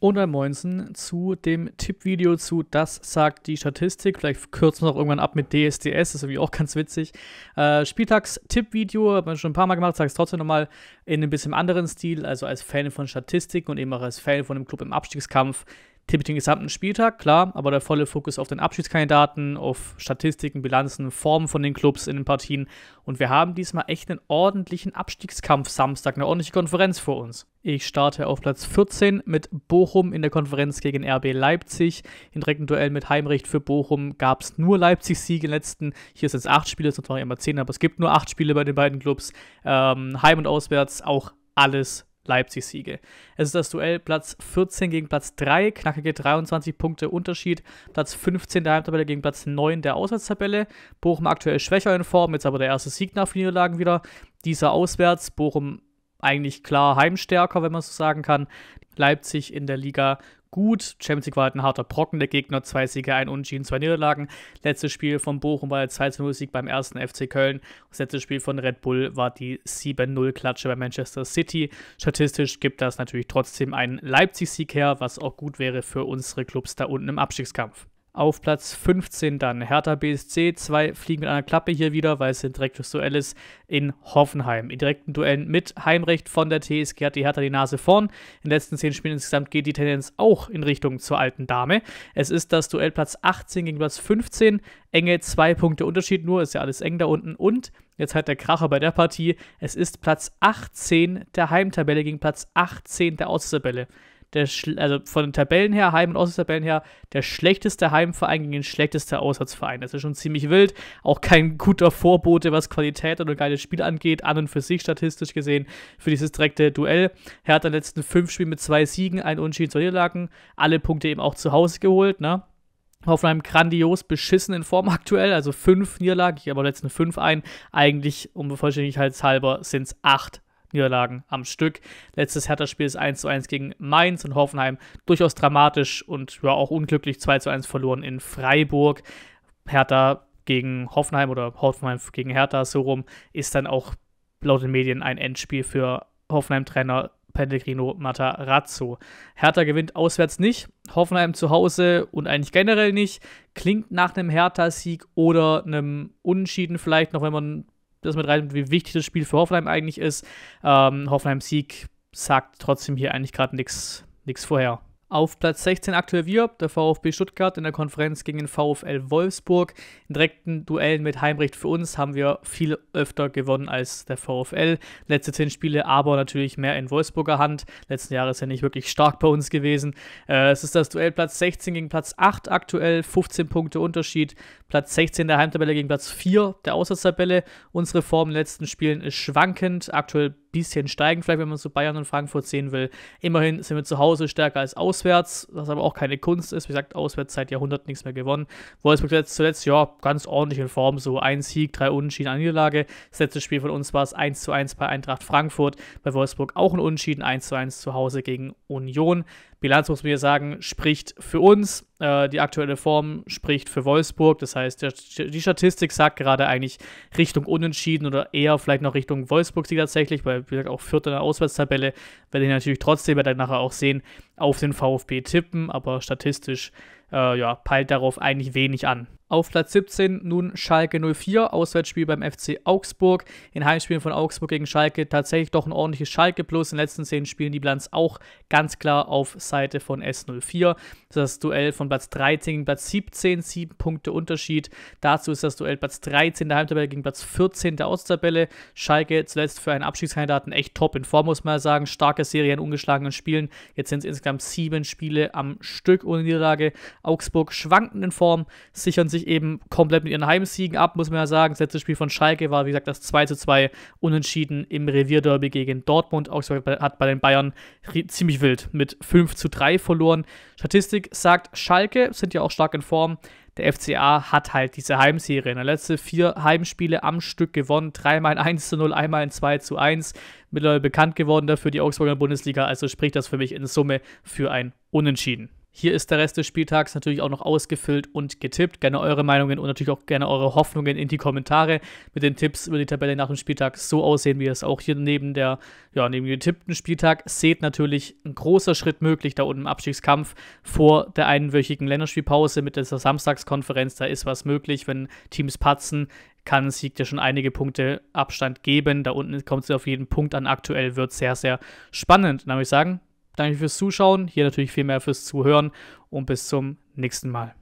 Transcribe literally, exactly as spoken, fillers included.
hundertneunzehn zu dem Tippvideo zu Das sagt die Statistik. Vielleicht kürzen wir noch irgendwann ab mit D S D S, das ist irgendwie auch ganz witzig. Äh, Spieltags-Tippvideo, hat man schon ein paar Mal gemacht, sage es trotzdem nochmal in ein bisschen anderen Stil, also als Fan von Statistiken und eben auch als Fan von einem Club im Abstiegskampf. Tippe ich den gesamten Spieltag, klar, aber der volle Fokus auf den Abschiedskandidaten, auf Statistiken, Bilanzen, Formen von den Clubs in den Partien. Und wir haben diesmal echt einen ordentlichen Abstiegskampf Samstag, eine ordentliche Konferenz vor uns. Ich starte auf Platz vierzehn mit Bochum in der Konferenz gegen R B Leipzig. Im direkten Duell mit Heimrecht für Bochum gab es nur Leipzig-Siege in den letzten. Hier sind es acht Spiele, sonst waren immer zehn, aber es gibt nur acht Spiele bei den beiden Clubs. Ähm, Heim und auswärts auch alles Leipzig-Siege. Es ist das Duell Platz vierzehn gegen Platz drei, knackige dreiundzwanzig Punkte Unterschied. Platz fünfzehn der Heimtabelle gegen Platz neun der Auswärtstabelle. Bochum aktuell schwächer in Form, jetzt aber der erste Sieg nach vier Niederlagen wieder. Dieser auswärts, Bochum eigentlich klar heimstärker, wenn man so sagen kann. Leipzig in der Liga gut. Champions League war halt ein harter Brocken, der Gegner, zwei Siege, ein Unentschieden, zwei Niederlagen. Letztes Spiel von Bochum war der zwei zu null Sieg beim ersten F C Köln. Das letzte Spiel von Red Bull war die sieben null Klatsche bei Manchester City. Statistisch gibt das natürlich trotzdem einen Leipzig-Sieg her, was auch gut wäre für unsere Clubs da unten im Abstiegskampf. Auf Platz fünfzehn dann Hertha B S C, zwei fliegen mit einer Klappe hier wieder, weil es ein direktes Duell ist in Hoffenheim. In direkten Duellen mit Heimrecht von der T S G hat die Hertha die Nase vorn. In den letzten zehn Spielen insgesamt geht die Tendenz auch in Richtung zur alten Dame. Es ist das Duell Platz achtzehn gegen Platz fünfzehn. Enge zwei Punkte Unterschied nur, ist ja alles eng da unten. Und jetzt halt der Kracher bei der Partie, es ist Platz achtzehn der Heimtabelle gegen Platz achtzehn der Austabelle. Der, also von den Tabellen her, Heim- und Auswärtstabellen her, der schlechteste Heimverein gegen den schlechteste Auswärtsverein. Das ist schon ziemlich wild. Auch kein guter Vorbote, was Qualität oder geiles Spiel angeht, an und für sich statistisch gesehen, für dieses direkte Duell. Hertha in den letzten fünf Spielen mit zwei Siegen, ein Unentschieden, zwei Niederlagen, alle Punkte eben auch zu Hause geholt, ne? Hoffenheim grandios beschissen in Form aktuell, also fünf Niederlagen, ich gehe aber letzten fünf ein. Eigentlich, um vollständigkeitshalber, sind es acht Niederlagen am Stück. Letztes Hertha-Spiel ist eins zu eins gegen Mainz und Hoffenheim durchaus dramatisch und ja auch unglücklich zwei zu eins verloren in Freiburg. Hertha gegen Hoffenheim oder Hoffenheim gegen Hertha, so rum, ist dann auch laut den Medien ein Endspiel für Hoffenheim-Trainer Pellegrino Matarazzo. Hertha gewinnt auswärts nicht, Hoffenheim zu Hause und eigentlich generell nicht. Klingt nach einem Hertha-Sieg oder einem Unentschieden vielleicht noch, wenn man das mit rein, wie wichtig das Spiel für Hoffenheim eigentlich ist. Ähm, Hoffenheims Sieg sagt trotzdem hier eigentlich gerade nichts vorher. Auf Platz sechzehn aktuell wir, der VfB Stuttgart in der Konferenz gegen den VfL Wolfsburg. In direkten Duellen mit Heimrecht für uns haben wir viel öfter gewonnen als der VfL. Letzte zehn Spiele aber natürlich mehr in Wolfsburger Hand. Letzten Jahre ist ja nicht wirklich stark bei uns gewesen. Äh, es ist das Duell Platz sechzehn gegen Platz acht aktuell, fünfzehn Punkte Unterschied. Platz sechzehn der Heimtabelle gegen Platz vier der Auswärtstabelle. Unsere Form in den letzten Spielen ist schwankend, aktuell bisschen steigen, vielleicht wenn man so Bayern und Frankfurt sehen will. Immerhin sind wir zu Hause stärker als auswärts, was aber auch keine Kunst ist. Wie gesagt, auswärts seit Jahrhunderten nichts mehr gewonnen. Wolfsburg zuletzt, ja, ganz ordentlich in Form. So ein Sieg, drei Unentschieden, eine Niederlage. Das letzte Spiel von uns war es eins zu eins bei Eintracht Frankfurt. Bei Wolfsburg auch ein Unentschieden, eins zu eins zu Hause gegen Union. Bilanz, muss man hier sagen, spricht für uns. Äh, die aktuelle Form spricht für Wolfsburg. Das heißt, der, die Statistik sagt gerade eigentlich Richtung Unentschieden oder eher vielleicht noch Richtung Wolfsburg-Sieg tatsächlich, weil, wie gesagt, auch Vierter in der Auswärtstabelle. Werde ich natürlich trotzdem, werde ich nachher auch sehen, auf den VfB tippen, aber statistisch äh, ja, peilt darauf eigentlich wenig an. Auf Platz siebzehn nun Schalke null vier, Auswärtsspiel beim F C Augsburg. In Heimspielen von Augsburg gegen Schalke tatsächlich doch ein ordentliches Schalke plus. In den letzten zehn Spielen die Bilanz auch ganz klar auf Seite von S null vier. Das Duell von Platz dreizehn gegen Platz siebzehn, sieben Punkte Unterschied. Dazu ist das Duell Platz dreizehn der Heimtabelle gegen Platz vierzehn der Osttabelle. Schalke zuletzt für einen Abstiegskandidaten echt top in Form, muss man sagen. Starke Serie an ungeschlagenen Spielen. Jetzt sind es insgesamt sieben Spiele am Stück ohne Niederlage. Augsburg schwankend in Form, sichern sich eben komplett mit ihren Heimsiegen ab, muss man ja sagen. Das letzte Spiel von Schalke war, wie gesagt, das zwei zu zwei Unentschieden im Revierderby gegen Dortmund. Augsburg hat bei den Bayern ziemlich wild mit fünf zu drei verloren. Statistik sagt, Schalke sind ja auch stark in Form. Der F C A hat halt diese Heimserie. Der letzte vier Heimspiele am Stück gewonnen. Dreimal in eins zu null, einmal in zwei zu eins. Mittlerweile bekannt geworden dafür die Augsburger Bundesliga. Also spricht das für mich in Summe für ein Unentschieden. Hier ist der Rest des Spieltags natürlich auch noch ausgefüllt und getippt. Gerne eure Meinungen und natürlich auch gerne eure Hoffnungen in die Kommentare mit den Tipps über die Tabelle nach dem Spieltag so aussehen, wie es auch hier neben, der, ja, neben dem getippten Spieltag seht. Natürlich ein großer Schritt möglich da unten im Abstiegskampf vor der einwöchigen Länderspielpause mit dieser Samstagskonferenz. Da ist was möglich, wenn Teams patzen. Kann Sieg ja schon einige Punkte Abstand geben. Da unten kommt es auf jeden Punkt an. Aktuell wird es sehr, sehr spannend. Dann würde ich sagen, danke fürs Zuschauen, hier natürlich viel mehr fürs Zuhören und bis zum nächsten Mal.